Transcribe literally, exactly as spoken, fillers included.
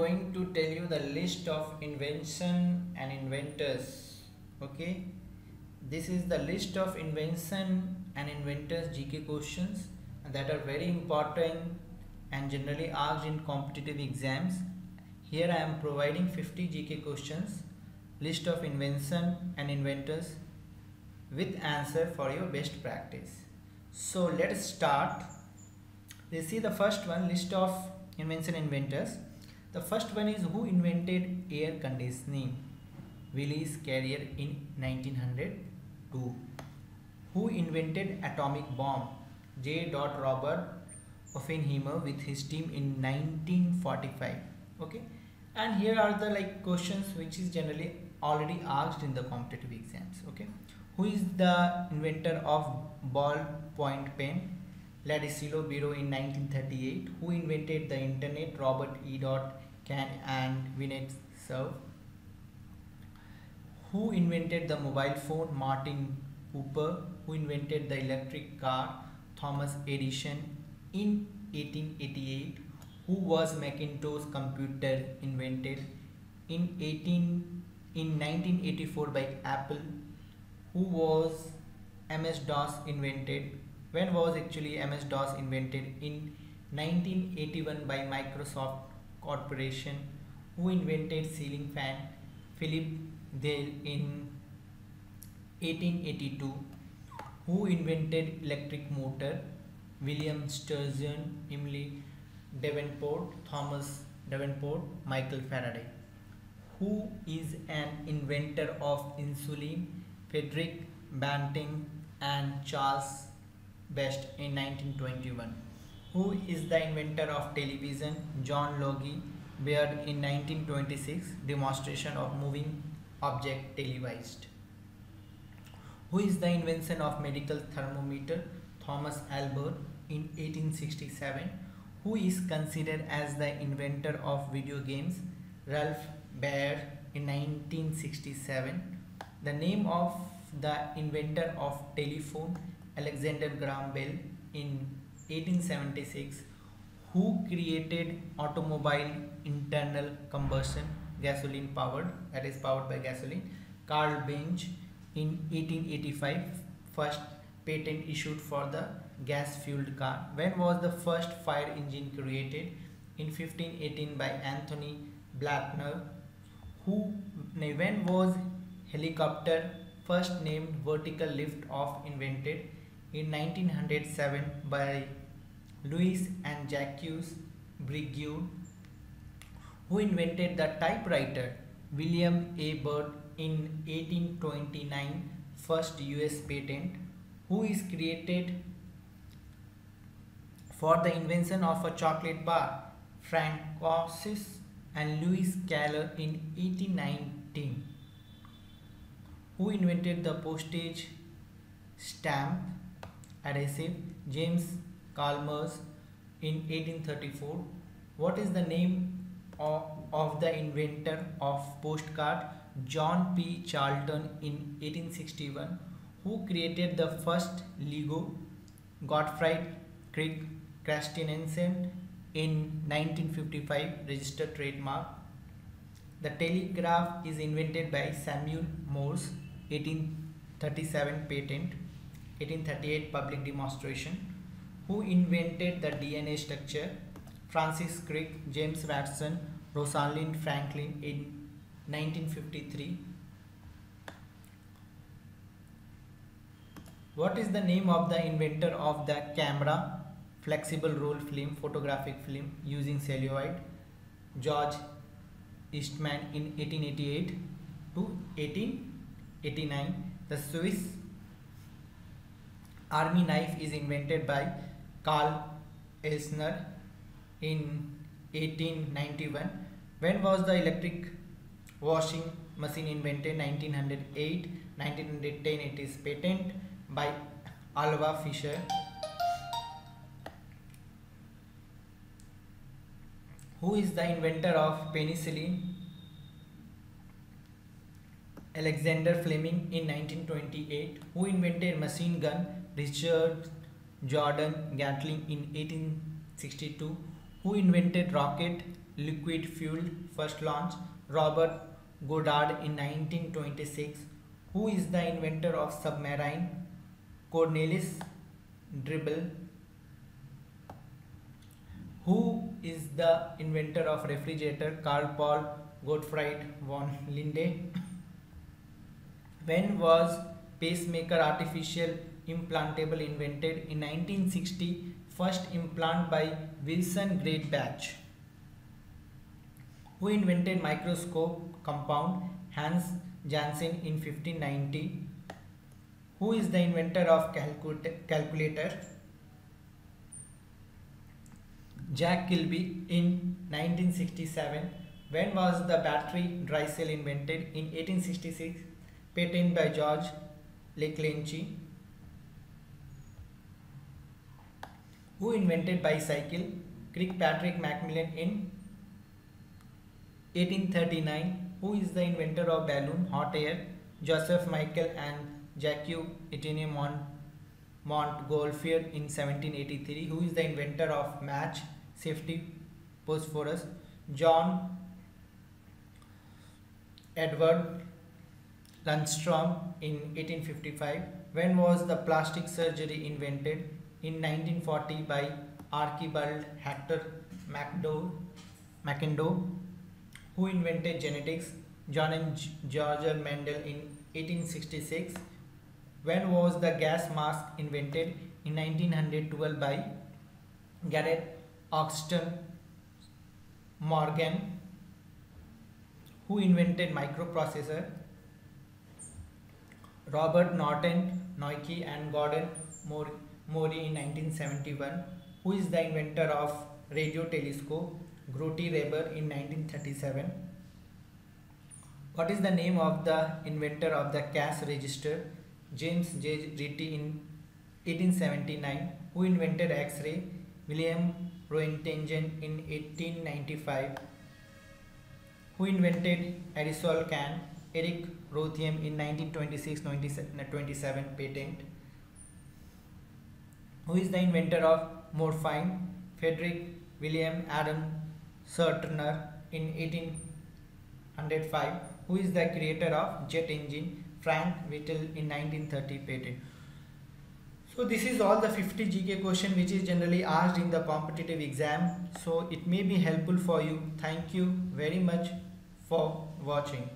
going to tell you the list of invention and inventors. Okay, this is the list of invention and inventors G K questions that are very important and generally asked in competitive exams. Here I am providing fifty G K questions, list of invention and inventors with answer for your best practice. So let's start. Let's see the first one, list of invention inventors. The first one is who invented air conditioning? Willis Carrier in nineteen oh two. Who invented atomic bomb? J. Robert Oppenheimer with his team in nineteen forty-five. Okay, and here are the like questions which is generally already asked in the competitive exams. Okay, who is the inventor of ballpoint pen? Silo Biro in nineteen thirty-eight. Who invented the internet? Robert E. Kahn and Vint Cerf. Who invented the mobile phone? Martin Cooper. Who invented the electric car? Thomas Edison in eighteen eighty-eight. Who was Macintosh computer invented in nineteen eighty-four by Apple? Who was M S DOS invented? When was actually M S DOS invented? In nineteen eighty-one by Microsoft Corporation. Who invented ceiling fan? Philip Dale in eighteen eighty-two. Who invented electric motor? William Sturgeon, Emily Davenport, Thomas Davenport, Michael Faraday. Who is an inventor of insulin? Frederick Banting and Charles Best in nineteen twenty-one. Who is the inventor of television? John Logie Baird in nineteen twenty-six, demonstration of moving object televised. Who is the invention of medical thermometer? Thomas Albert in eighteen sixty-seven. Who is considered as the inventor of video games? Ralph Baer in nineteen sixty-seven. The name of the inventor of telephone? Alexander Graham Bell in eighteen seventy-six. Who created automobile internal combustion, gasoline powered, that is powered by gasoline? Carl Benz in eighteen eighty-five, first patent issued for the gas-fueled car. When was the first fire engine created? In fifteen eighteen by Anthony Blackner. Who, when was helicopter first named vertical lift-off invented? In nineteen oh seven by Louis and Jacques Brigueux. Who invented the typewriter? William A. Bird in eighteen twenty-nine, first U S patent. Who is created for the invention of a chocolate bar? Frank Cossis and Louis Keller in eighteen nineteen. Who invented the postage stamp adhesive? James Chalmers in eighteen thirty-four. What is the name of, of the inventor of postcard? John P. Charlton in eighteen sixty-one. Who created the first Lego? Gottfried Krick, Kristinensen in nineteen fifty-five, registered trademark. The telegraph is invented by Samuel Morse, eighteen thirty-seven patent, eighteen thirty-eight public demonstration. Who invented the D N A structure? Francis Crick, James Watson, Rosalind Franklin in nineteen fifty-three. What is the name of the inventor of the camera? Flexible roll film, photographic film using celluloid. George Eastman in eighteen eighty-eight to eighteen eighty-nine. The Swiss Army knife is invented by Carl Eisner in eighteen ninety-one. When was the electric washing machine invented? nineteen oh eight, nineteen ten it is patent by Alva Fisher. Who is the inventor of penicillin? Alexander Fleming in nineteen twenty-eight. Who invented machine gun? Richard Jordan Gatling in eighteen sixty-two. Who invented rocket? liquid fuel first launched? Robert Goddard in nineteen twenty-six. Who is the inventor of submarine? Cornelis Drebbel. Who is the inventor of refrigerator? Karl Paul Gottfried von Linde. When was pacemaker artificial implantable invented? In nineteen sixty, first implant by Wilson Great Batch. Who invented microscope compound? Hans Janssen in fifteen ninety. Who is the inventor of calculator? Jack Kilby in nineteen sixty-seven. When was the battery dry cell invented? In eighteen sixty-six. Patent by George Leclanche. Who invented bicycle? Kirkpatrick Macmillan in eighteen thirty-nine. Who is the inventor of balloon hot air? Joseph Michael and Jacques Etienne Montgolfier in seventeen eighty-three. Who is the inventor of match safety phosphorus? John Edward Lundstrom in eighteen fifty-five. When was the plastic surgery invented? In nineteen forty by Archibald Hector McIndoe. Who invented genetics? John and George Mendel in eighteen sixty-six. When was the gas mask invented? In nineteen twelve by Garrett Oxton Morgan. Who invented microprocessor? Robert Norton Noyce and Gordon Moore Mori in nineteen seventy-one. Who is the inventor of radio telescope? Grote Reber in nineteen thirty-seven. What is the name of the inventor of the cash register? James J. Ritty in eighteen seventy-nine. Who invented X-ray? William Roentgen in eighteen ninety-five. Who invented aerosol can? Eric Rothem in nineteen twenty-six twenty-seven patent. Who is the inventor of morphine? Frederick William Adam Surtener in eighteen oh five. Who is the creator of jet engine? Frank Whittle in nineteen thirty patent. So this is all the fifty G K question which is generally asked in the competitive exam. So it may be helpful for you. Thank you very much for watching.